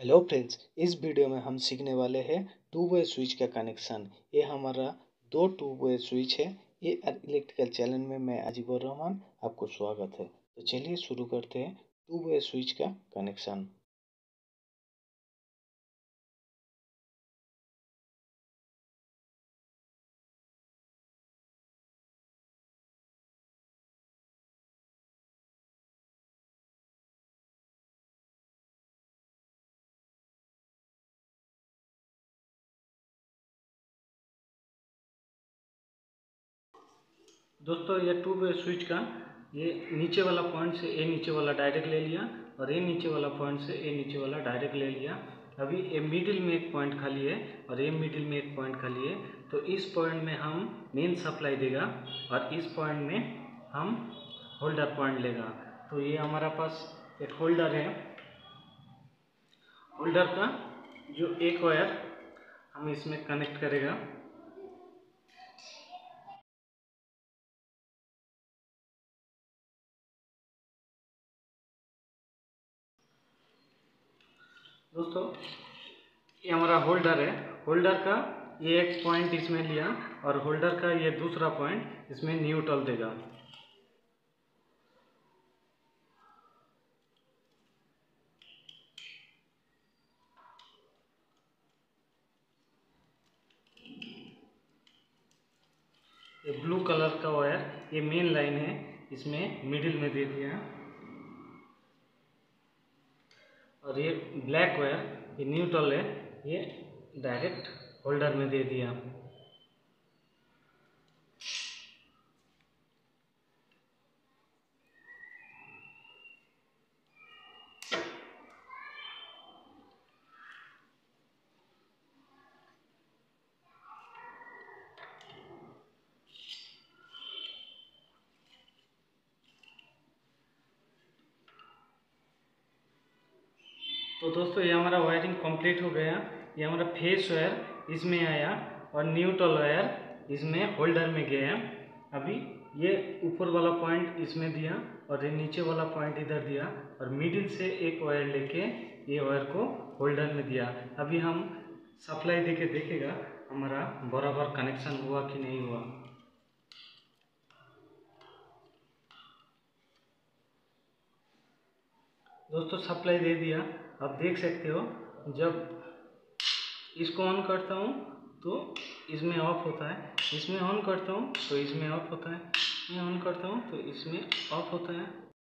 Hello friends, इस video में हम सीखने वाले हैं टू वे स्विच का कनेक्शन। ये हमारा दो टू वे स्विच है। ये आर इलेक्ट्रिकल चैनल में मैं अजीबर रहमान, आपको स्वागत है। तो चलिए शुरू करते हैं टू वे स्विच का कनेक्शन। दोस्तों, ये टू वे स्विच का ये नीचे वाला पॉइंट से ये नीचे वाला डायरेक्ट ले लिया और ये नीचे वाला पॉइंट से ये नीचे वाला डायरेक्ट ले लिया। अभी ये मिडिल में एक पॉइंट खाली है और ये मिडिल में एक पॉइंट खाली है। तो इस पॉइंट में हम मेन सप्लाई देगा और इस पॉइंट में हम होल्डर पॉइंट लेगा। तो ये हमारा पास एक होल्डर है। होल्डर का जो एक वायर हम इसमें कनेक्ट करेगा। दोस्तों, ये हमारा होल्डर है। होल्डर का ये एक पॉइंट इसमें लिया और होल्डर का ये दूसरा पॉइंट इसमें न्यूट्रल देगा। ये ब्लू कलर का वायर ये मेन लाइन है, इसमें मिडिल में दे दिया और ये ब्लैक वायर ये न्यूट्रल है, ये डायरेक्ट होल्डर में दे दिया। तो दोस्तों, ये हमारा वायरिंग कंप्लीट हो गया। ये हमारा फेस वायर इसमें आया और न्यूट्रल वायर इसमें होल्डर में गया। अभी ये ऊपर वाला पॉइंट इसमें दिया और ये नीचे वाला पॉइंट इधर दिया और मिडिल से एक वायर लेके ये वायर को होल्डर में दिया। अभी हम सप्लाई देके देखेगा हमारा बराबर कनेक्शन हुआ कि नहीं हुआ। दोस्तों, सप्लाई दे दिया। आप देख सकते हो, जब इसको ऑन करता हूँ तो इसमें ऑफ होता है, इसमें ऑन करता हूँ तो इसमें ऑफ होता है, मैं ऑन करता हूँ तो इसमें ऑफ होता है।